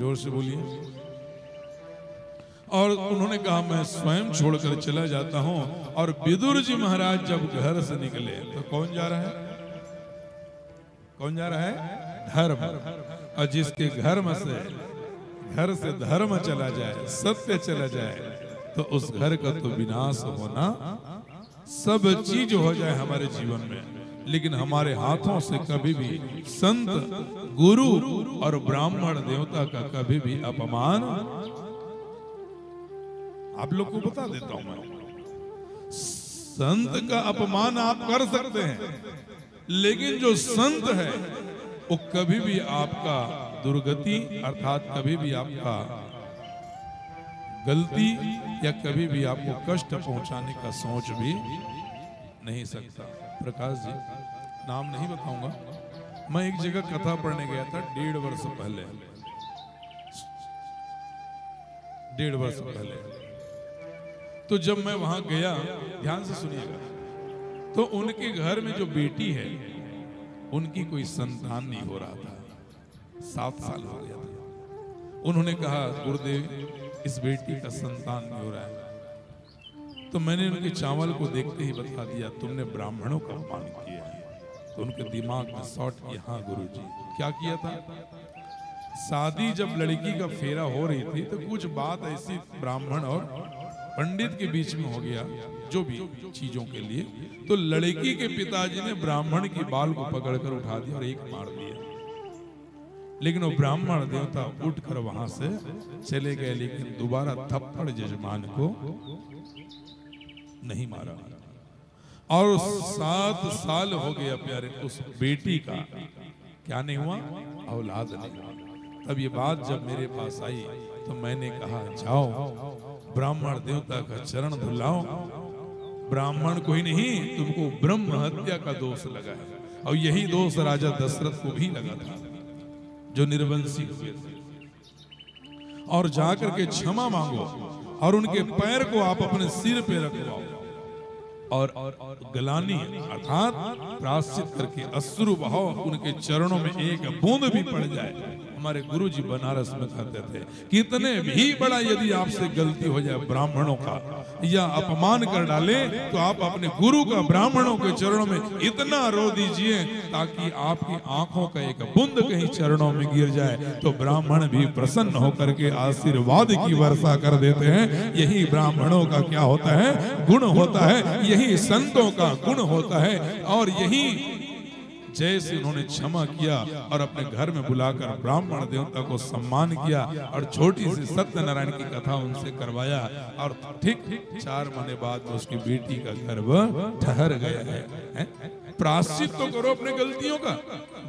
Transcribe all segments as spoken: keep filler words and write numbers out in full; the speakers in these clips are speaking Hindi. जोर से बोलिए। और उन्होंने कहा मैं स्वयं छोड़कर चला जाता हूं। और विदुर जी महाराज जब घर से निकले तो कौन जा रहा है, कौन जा रहा है? धर्म। और जिसके घर में से घर से धर्म चला जाए, सत्य चला जाए, तो उस घर का तो विनाश होना, सब चीज हो जाए हमारे जीवन में, लेकिन हमारे हाथों से कभी भी संत, गुरु और ब्राह्मण देवता का कभी भी अपमान। आप लोग को बता देता हूं मैं, संत का अपमान आप कर सकते हैं, लेकिन जो संत है वो कभी भी आपका दुर्गति अर्थात कभी भी आपका गलती या कभी भी आपको कष्ट पहुंचाने का सोच भी नहीं सकता। प्रकाश जी, नाम नहीं बताऊंगा, मैं एक जगह कथा पढ़ने गया था डेढ़ वर्ष पहले, डेढ़ वर्ष पहले। तो जब मैं वहां गया, ध्यान से सुनिएगा, तो उनके घर में जो बेटी है उनकी कोई संतान नहीं हो रहा था, सात साल हो गया था। उन्होंने कहा गुरुदेव इस बेटी का संतान नहीं हो रहा है। तो मैंने उनके चावल को देखते ही बता दिया तुमने ब्राह्मणों का अपमान किया है। तो उनके दिमाग में शॉट किया, हाँ गुरुजी। क्या किया था? शादी जब लड़की का फेरा हो रही थी तो कुछ बात ऐसी ब्राह्मण और पंडित के बीच में हो गया, जो भी चीजों के लिए, तो लड़की के पिताजी ने ब्राह्मण की बाल को पकड़कर उठा दिया और एक मार दिया। लेकिन वो ब्राह्मण देवता उठकर वहां से चले गए, लेकिन दोबारा थप्पड़ यजमान को नहीं मारा। और सात साल हो गया प्यारे, उस बेटी का क्या नहीं हुआ, औलाद नहीं हुआ। तब ये बात जब मेरे पास आई तो मैंने कहा जाओ ब्राह्मण देवता का चरण धुलाओ। ब्राह्मण को ही नहीं, तुमको ब्रह्म हत्या का दोष लगा है, और यही दोष राजा दशरथ को भी लगा था जो निर्वंशी हुए थे। और जाकर के क्षमा मांगो और उनके पैर को आप अपने सिर पे रखवाओ और गलानी अर्थात प्रायश्चित करके अश्रु बहाओ, उनके चरणों में एक बूंद भी पड़ जाए। हमारे गुरुजी बनारस में कहते थे कितने भी बड़ा यदि आपसे गलती हो जाए ब्राह्मणों का या अपमान कर डाले, तो आप अपने गुरु का ब्राह्मणों के चरणों में इतना रो दीजिए ताकि आपकी आंखों का एक बूंद कहीं चरणों में गिर जाए, तो ब्राह्मण भी प्रसन्न होकर के आशीर्वाद की वर्षा कर देते हैं। यही ब्राह्मणों का क्या होता है, गुण होता है, यही संतों का गुण होता है। और यही जैसे उन्होंने क्षमा किया और अपने घर में बुलाकर ब्राह्मण देवता को सम्मान किया और छोटी सी सत्यनारायण की कथा उनसे करवाया, और ठीक चार महीने बाद में उसकी बेटी का गर्भ ठहर गया है। प्रायश्चित तो करो अपने गलतियों का,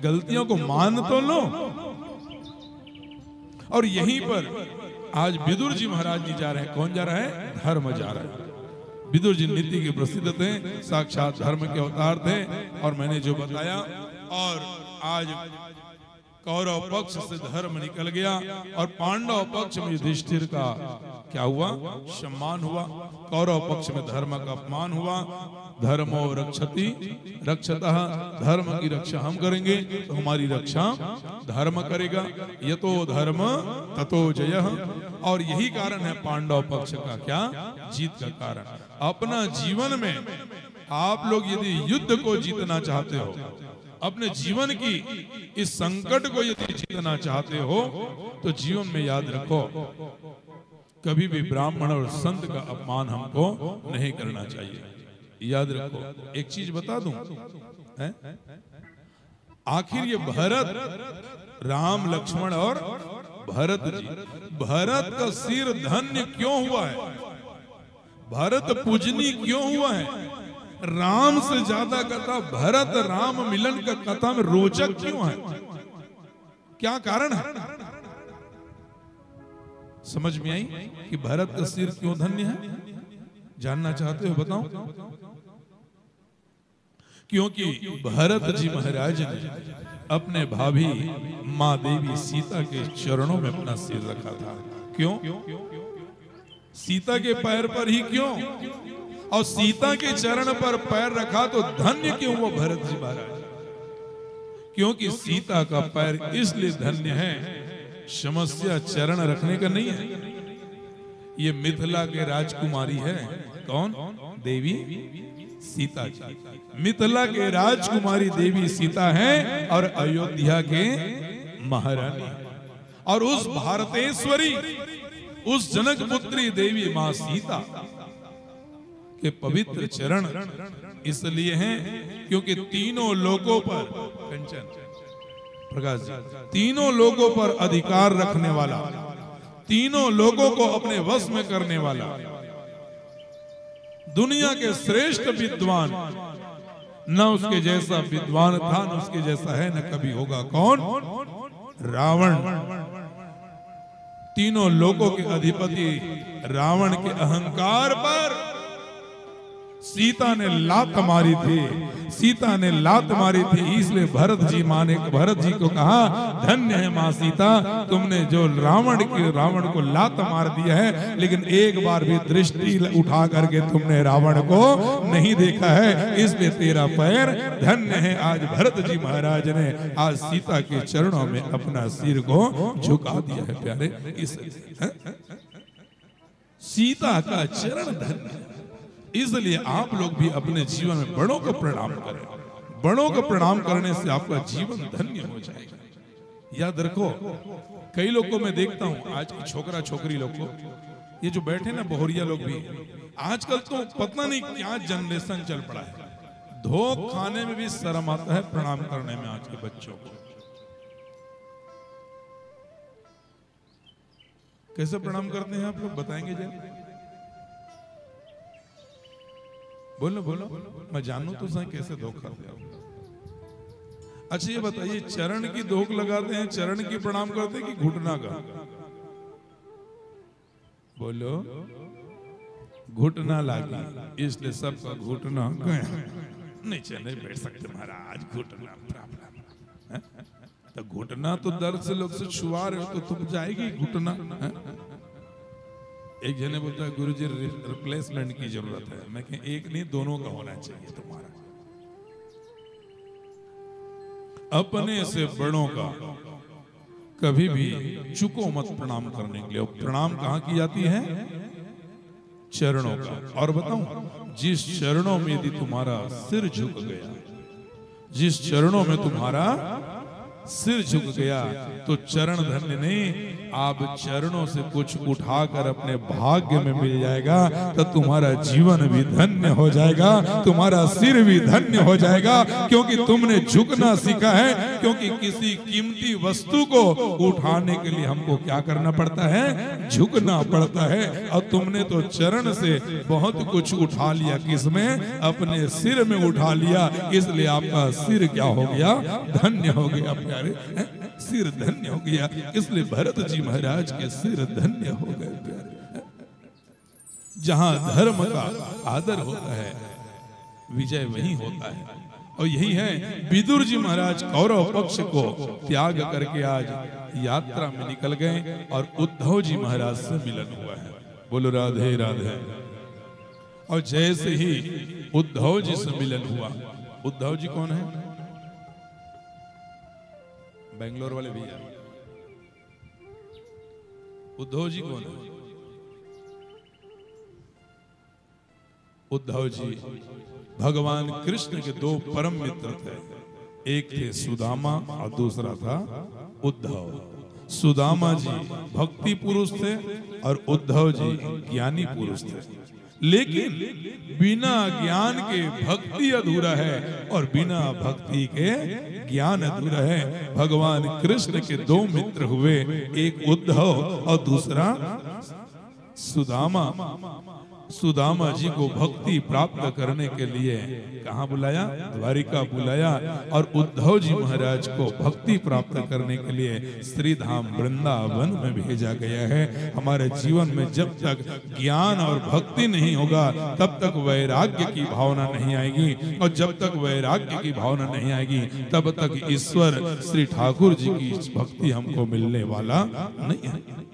गलतियों को मान तो लो। और यहीं पर आज विदुर जी महाराज जी जा रहे हैं, कौन जा रहा है, धर्म जा रहा है। विदुर जी नीति के प्रसिद्ध थे, साक्षात धर्म के अवतार थे। और मैंने जो बताया, और आज कौरव पक्ष से धर्म निकल गया और पांडव पक्ष में युधिष्ठिर का क्या हुआ, सम्मान हुआ। कौरव पक्ष में धर्म का अपमान हुआ। धर्मो रक्षति रक्षतः, धर्म की रक्षा हम करेंगे तो हमारी रक्षा धर्म करेगा। यतो धर्म ततो जयः। और यही कारण है पांडव पक्ष का क्या, जीत का कारण। अपना जीवन में आप लोग यदि युद्ध को जीतना चाहते हो, अपने जीवन की इस संकट को यदि जीतना चाहते हो, तो जीवन में याद रखो कभी भी ब्राह्मण और संत का अपमान हमको नहीं करना चाहिए। याद रखो एक चीज बता दूं, आखिर ये भरत, राम लक्ष्मण और भरत जी, भरत का सिर धन्य क्यों हुआ है, भरत पूजनी क्यों हुआ है, राम से ज्यादा कथा भरत राम मिलन का कथा में रोचक क्यों है, क्या कारण है? समझ में आई कि भरत का सिर क्यों धन्य है? जानना चाहते हो, बताओ। क्योंकि भरत जी महाराज ने अपने भाभी माँ देवी सीता के चरणों में अपना सिर रखा था। क्यों? सीता के पैर पर ही क्यों? और सीता के चरण पर पैर रखा तो धन्य क्यों हुआ भरत जी महाराज? क्योंकि सीता का पैर इसलिए धन्य है, समस्या चरण रखने का नहीं है। ये मिथिला के राजकुमारी है, कौन? देवी सीता जी। मिथिला के राजकुमारी देवी सीता हैं और अयोध्या के महारानी, और उस भारतेश्वरी, उस जनक पुत्री देवी मां सीता के पवित्र चरण इसलिए हैं क्योंकि तीनों लोगों पर कंचन प्रकाश जी, तीनों लोगों पर अधिकार रखने वाला, तीनों लोगों को अपने वश में करने वाला, दुनिया के श्रेष्ठ विद्वान, न उसके जैसा विद्वान था, न उसके जैसा है, न कभी होगा, कौन? रावण। तीनों लोगों के अधिपति रावण के अहंकार पर सीता ने लात मारी थी, सीता ने लात मारी थी। इसलिए भरत जी माने, भरत जी को कहा, धन्य है मां सीता, तुमने जो रावण के रावण को लात मार दिया है, लेकिन एक बार भी दृष्टि उठा करके तुमने रावण को नहीं देखा है, इसलिए तेरा पैर धन्य है। आज भरत जी महाराज ने आज सीता के चरणों में अपना सिर को झुका दिया है प्यारे। इस है? सीता का चरण धन्य है। इसलिए आप लोग भी अपने जीवन में बड़ों को प्रणाम करें। बड़ों को प्रणाम करने से आपका जीवन धन्य हो जाएगा। याद रखो, कई लोगों को मैं देखता हूं, आज की छोकरा छोकरी लोग को, ये जो बैठे ना बहुरिया लोग भी, आजकल तो पता नहीं क्या जनरेशन चल पड़ा है, धोख खाने में भी शर्म आता है प्रणाम करने में आज के बच्चों को। कैसे प्रणाम करते हैं आप लोग बताएंगे जरा? बोलो बोलो, मैं जानू तो सही कैसे धोखा दिया। अच्छा ये बताइए, चरण की धोख लगाते हैं, चरण की प्रणाम करते हैं कि घुटना का? बोलो, घुटना लागी, इसलिए सबका घुटना गया, नीचे नहीं बैठ सकते महाराज, घुटना प्रॉब्लम। तो घुटना तो दर्द से लोग से छुआ रहे, तो तुम जाएगी घुटना। एक जने बोलता है, गुरुजी रिप्लेसमेंट की जरूरत है। मैं कह, एक नहीं दोनों का होना चाहिए। तुम्हारा अपने से बड़ों का कभी भी चुको मत प्रणाम करने के लिए। प्रणाम कहाँ की जाती है? चरणों का। और बताऊं, जिस चरणों में यदि तुम्हारा सिर झुक गया, जिस चरणों में तुम्हारा सिर झुक गया, तो चरण धन्य नहीं, आप चरणों से कुछ उठाकर अपने भाग्य में मिल जाएगा, तो तुम्हारा जीवन भी धन्य हो जाएगा, तुम्हारा सिर भी धन्य हो जाएगा, क्योंकि तुमने झुकना सीखा है। क्योंकि किसी कीमती वस्तु को उठाने के लिए हमको क्या करना पड़ता है? झुकना पड़ता है। और तुमने तो चरण से बहुत कुछ उठा लिया, किसमें? अपने सिर में उठा लिया, इसलिए आपका सिर क्या हो गया? धन्य हो गया प्यारे, सिर धन्य हो गया। इसलिए भरत जी महाराज के सिर धन्य हो गए प्यारे। जहां धर्म का आदर होता है, विजय वही होता है। और यही है, विदुर जी महाराज कौरव पक्ष को त्याग करके आज यात्रा में निकल गए और उद्धव जी महाराज से मिलन हुआ है। बोलो राधे राधे। और जैसे ही उद्धव जी से मिलन हुआ, उद्धव जी कौन है? बेंगलोर वाले भैया। उद्धव जी कौन है? उद्धव जी भगवान कृष्ण के दो परम मित्र थे, एक थे सुदामा और दूसरा था उद्धव। सुदामा जी भक्ति पुरुष थे और उद्धव जी ज्ञानी पुरुष थे। लेकिन बिना ज्ञान के भक्ति अधूरा है और बिना भक्ति के ज्ञान अधूरा है। भगवान कृष्ण के दो मित्र हुए, एक उद्धव और दूसरा सुदामा। सुदामा जी को भक्ति प्राप्त करने के लिए कहाँ बुलाया? द्वारिका बुलाया। और उद्धव जी महाराज को भक्ति प्राप्त करने के लिए श्री धाम वृंदावन में भेजा गया है। हमारे जीवन में जब तक ज्ञान और भक्ति नहीं होगा, तब तक वैराग्य की भावना नहीं आएगी, और जब तक वैराग्य की भावना नहीं आएगी, तब तक ईश्वर श्री ठाकुर जी की भक्ति हमको मिलने वाला नहीं है।